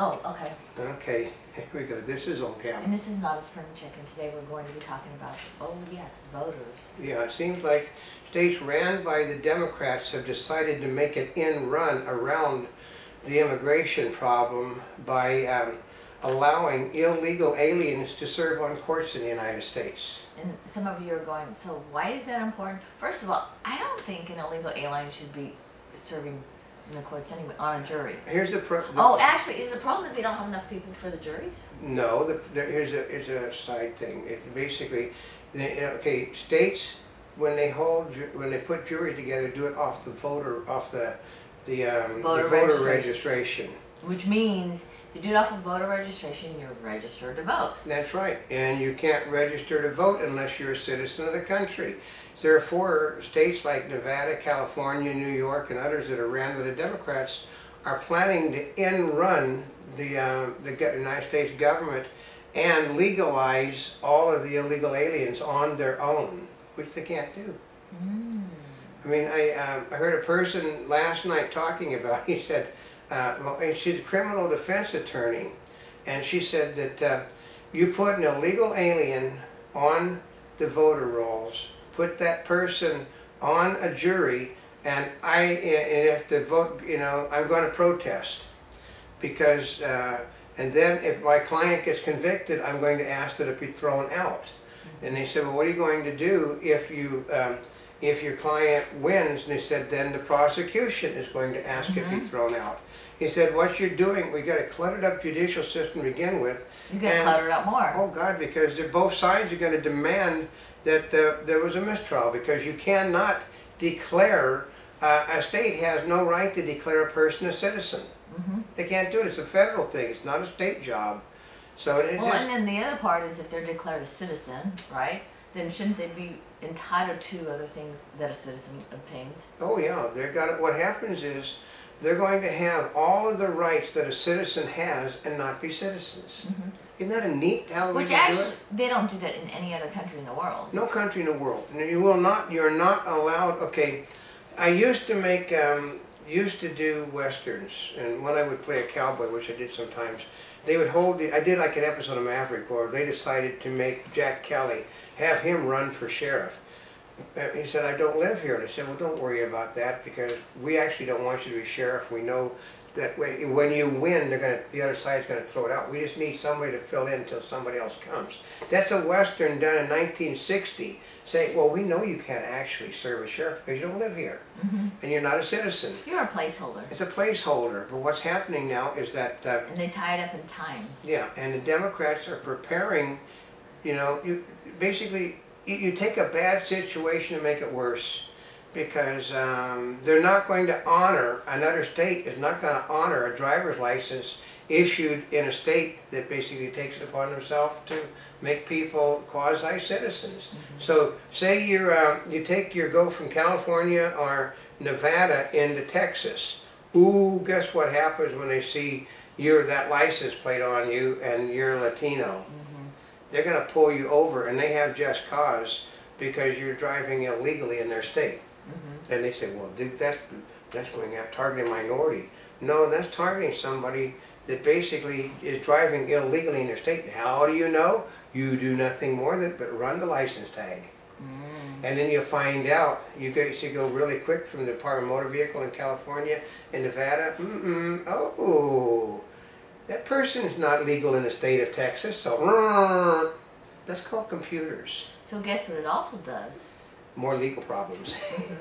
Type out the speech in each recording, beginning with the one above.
Oh, okay. Okay, here we go. This is Oldecam. And this is not a spring chicken. Today we're going to be talking about, oh yes, voters. Yeah, it seems like states ran by the Democrats have decided to make an end run around the immigration problem by allowing illegal aliens to serve on courts in the United States. And some of you are going, so why is that important? First of all, I don't think an illegal alien should be serving in the courts anyway, on a jury. Here's the problem. Oh, actually, is the problem that they don't have enough people for the juries? No, here's a side thing. It basically, okay, states when they put jury together, do it off the voter, off the voter registration. Which means to do it off of voter registration, you're registered to vote. That's right, and you can't register to vote unless you're a citizen of the country. Therefore, states like Nevada, California, New York, and others that are ran by the Democrats are planning to end run the United States government and legalize all of the illegal aliens on their own, which they can't do. Mm. I mean, I heard a person last night talking about, he said, well, she's a criminal defense attorney, and she said that you put an illegal alien on the voter rolls, put that person on a jury, and if the vote, you know, I'm going to protest because, and then if my client gets convicted, I'm going to ask that it be thrown out. And they said, well, what are you going to do if your client wins? And they said, then the prosecution is going to ask it be thrown out. He said, what you're doing, we got a cluttered up judicial system to begin with. You get cluttered up more. Oh God, because they're both sides are going to demand that there was a mistrial, because you cannot declare, a state has no right to declare a person a citizen. Mm-hmm. They can't do it. It's a federal thing. It's not a state job. So it well, and then the other part is if they're declared a citizen, right, then shouldn't they be entitled to other things that a citizen obtains? Oh yeah, they've got it. What happens is they're going to have all of the rights that a citizen has and not be citizens. Mm-hmm. Isn't that a neat how they do it? Which actually, they don't do that in any other country in the world. No country in the world. You will not, you're not allowed, okay, I used to make, used to do westerns, and when I would play a cowboy, which I did sometimes, they would hold the, I did like an episode of Maverick where they decided to make Jack Kelly, have him run for sheriff. He said, I don't live here. And I said, well, don't worry about that, because we actually don't want you to be sheriff. We know that when you win, they're gonna, the other side's going to throw it out. We just need somebody to fill in until somebody else comes. That's a Western done in 1960, saying, well, we know you can't actually serve as sheriff because you don't live here. Mm-hmm. And you're not a citizen. You're a placeholder. It's a placeholder. But what's happening now is that... and they tie it up in time. Yeah, and the Democrats are preparing, you know, basically... You take a bad situation and make it worse, because they're not going to honor, another state is not going to honor a driver's license issued in a state that basically takes it upon themselves to make people quasi-citizens. Mm-hmm. So say you're, you go from California or Nevada into Texas. Ooh, guess what happens when they see you're that license plate on you and you're Latino? Mm-hmm. They're going to pull you over, and they have just cause because you're driving illegally in their state. Mm-hmm. And they say, well, dude, that's going out targeting minority. No, that's targeting somebody that basically is driving illegally in their state. How do you know? You do nothing more than but run the license tag. Mm-hmm. And then you'll find out. You guys should go really quick from the Department of Motor Vehicle in California and Nevada. Mm-mm. Oh. That person's not legal in the state of Texas, so that's called computers. So guess what it also does? More legal problems.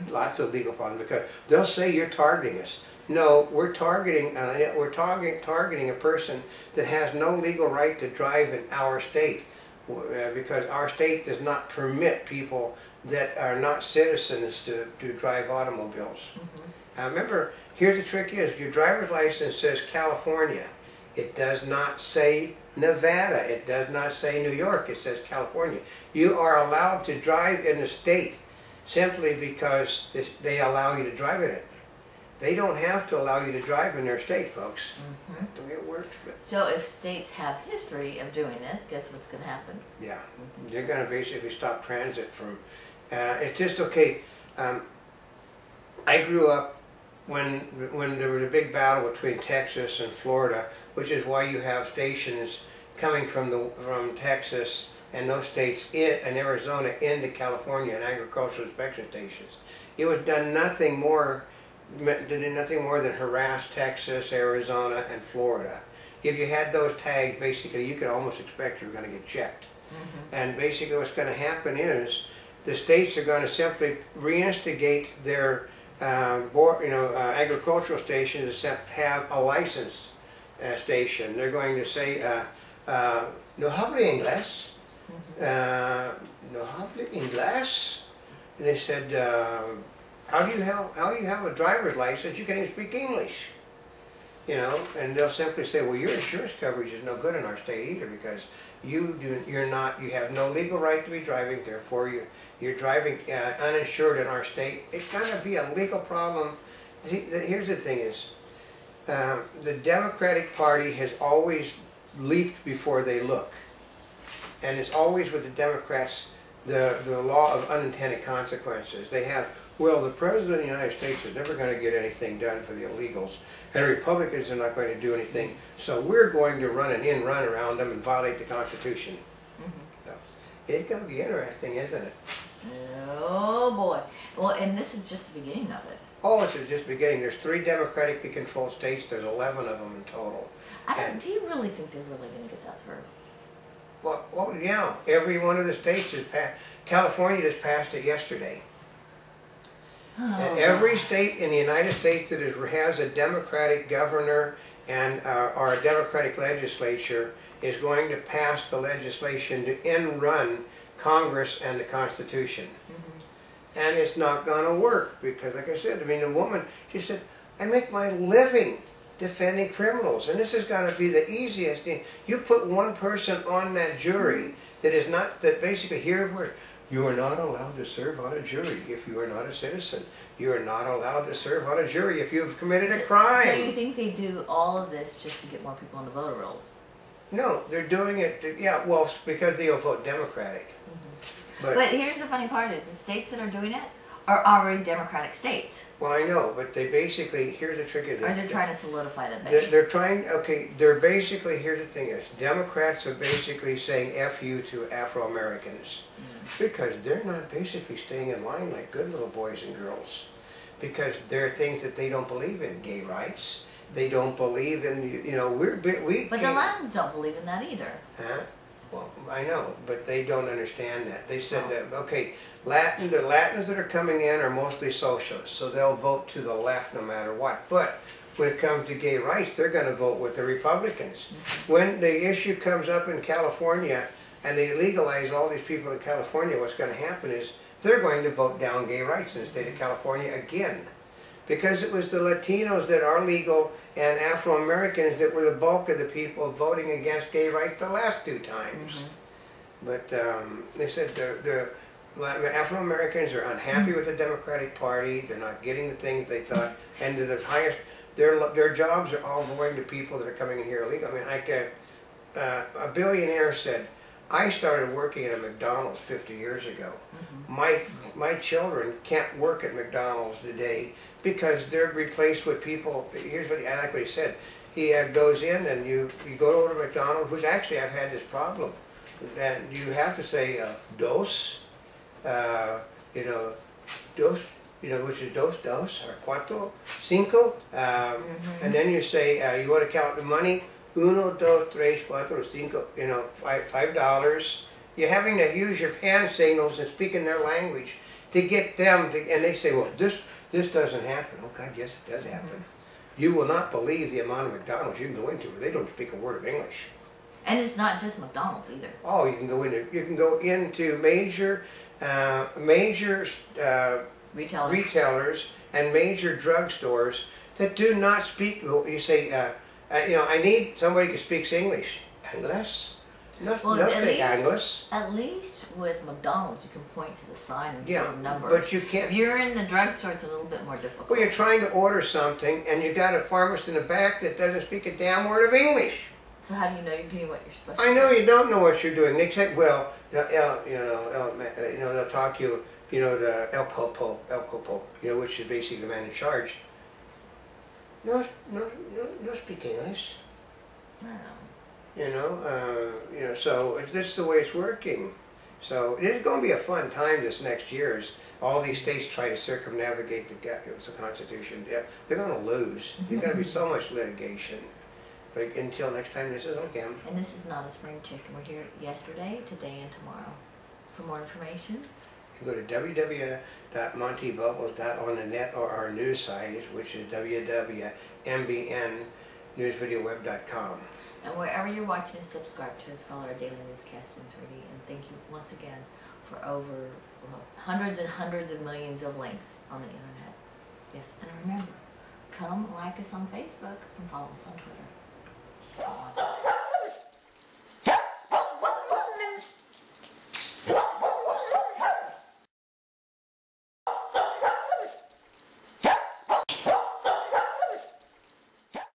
Lots of legal problems, because they'll say you're targeting us. No, we're targeting a person that has no legal right to drive in our state, because our state does not permit people that are not citizens to drive automobiles. Mm-hmm. Remember, here's the trick is, your driver's license says California. It does not say Nevada. It does not say New York. It says California. You are allowed to drive in the state simply because they allow you to drive in it. They don't have to allow you to drive in their state, folks. Mm-hmm. That's the way it works. But so if states have history of doing this, guess what's going to happen? Yeah. Mm-hmm. They're going to basically stop transit from... it's just okay. I grew up when there was a big battle between Texas and Florida, which is why you have stations coming from Texas and those states and Arizona into California and agricultural inspection stations. It was done nothing more, did nothing more than harass Texas, Arizona, and Florida. If you had those tags, basically, you could almost expect you were going to get checked. Mm-hmm. And basically what's going to happen is the states are going to simply reinstigate their agricultural stations, except have a licensed station. They're going to say, no habla inglés, no habla inglés. And they said, how do you have a driver's license? You can't even speak English. You know, and they'll simply say, well, your insurance coverage is no good in our state either, because you have no legal right to be driving, therefore you're driving uninsured in our state. It's going to be a legal problem. See, here's the thing is, the Democratic Party has always leaped before they look. And it's always with the Democrats the law of unintended consequences. They have, well, the President of the United States is never going to get anything done for the illegals, and the Republicans are not going to do anything, so we're going to run an in-run around them and violate the Constitution. Mm-hmm. So, it's going to be interesting, isn't it? Oh, boy. Well, and this is just the beginning of it. Oh, it's just the beginning. There's 3 democratically controlled states. There's 11 of them in total. Do you really think they're really going to get that through? Well, yeah. Every one of the states has passed. California just passed it yesterday. And every state in the United States that has a Democratic governor and or a Democratic legislature is going to pass the legislation to end-run Congress and the Constitution. Mm-hmm. And it's not going to work because, like I said, I mean, the woman, she said, I make my living defending criminals, and this is going to be the easiest thing. You put one person on that jury that is not, that basically here we're, you are not allowed to serve on a jury if you are not a citizen. You are not allowed to serve on a jury if you have committed a crime. So you think they do all of this just to get more people on the voter rolls? No, they're doing it, well, because they'll vote Democratic. Mm-hmm. But here's the funny part is the states that are doing it are already Democratic states. Well, I know, but they basically, here's the trick of this. Or they're trying to solidify that base. They're trying, okay, they're basically, here's the thing is, Democrats are basically saying F you to Afro-Americans. Mm-hmm. Because they're not basically staying in line like good little boys and girls. Because there are things that they don't believe in, gay rights. They don't believe in, you know, but the Latins don't believe in that either. Huh? Well, I know, but they don't understand that. They said that, okay, the Latins that are coming in are mostly socialists, so they'll vote to the left no matter what. But when it comes to gay rights, they're going to vote with the Republicans. When the issue comes up in California and they legalize all these people in California, what's going to happen is they're going to vote down gay rights in the state of California again. Because it was the Latinos that are legal and Afro-Americans that were the bulk of the people voting against gay rights the last 2 times. Mm-hmm. But they said the Afro-Americans are unhappy with the Democratic Party. They're not getting the things they thought. And their jobs are all going to people that are coming in here illegal. I mean, like a billionaire said, I started working at a McDonald's 50 years ago. Mm-hmm. My children can't work at McDonald's today because they're replaced with people. Here's what I likely said. He goes in and you go over to McDonald's, which actually I've had this problem. And you have to say dos, dos, which is dos, or cuatro, cinco. And then you say, you want to count the money. Uno, dos, tres, cuatro, cinco, $5. You're having to use your hand signals and speak in their language to get them to, and they say, well, this doesn't happen. Oh, God, yes, it does happen. Mm-hmm. You will not believe the amount of McDonald's you can go into where they don't speak a word of English. And it's not just McDonald's either. Oh, you can go into major retailers and major drugstores that do not speak. You say, I need somebody who speaks English. Unless, at least with McDonald's, you can point to the sign and put a number. But you can't. If you're in the drugstore, it's a little bit more difficult. Well, you're trying to order something, and you got a pharmacist in the back that doesn't speak a damn word of English. So how do you know you're doing what you're supposed to do? I know you don't know what you're doing. They say, well, they'll talk to El Copo, which is basically the man in charge. no speak English. Wow. You know, so this is the way it's working. So it's going to be a fun time this next year as all these states try to circumnavigate the Constitution. Yeah, they're going to lose. There's going to be so much litigation. But until next time, this is Oldecam. And this is Not a Spring Chicken. We're here yesterday, today, and tomorrow. For more information, you can go to www.montybubbles.onthenet or our news site, which is www.mbnnewsvideoweb.com. And wherever you're watching, subscribe to us, follow our daily newscast in 3D, and thank you once again for over hundreds and hundreds of millions of links on the internet. Yes, and remember, come like us on Facebook and follow us on Twitter.